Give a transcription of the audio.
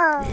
Uh-oh.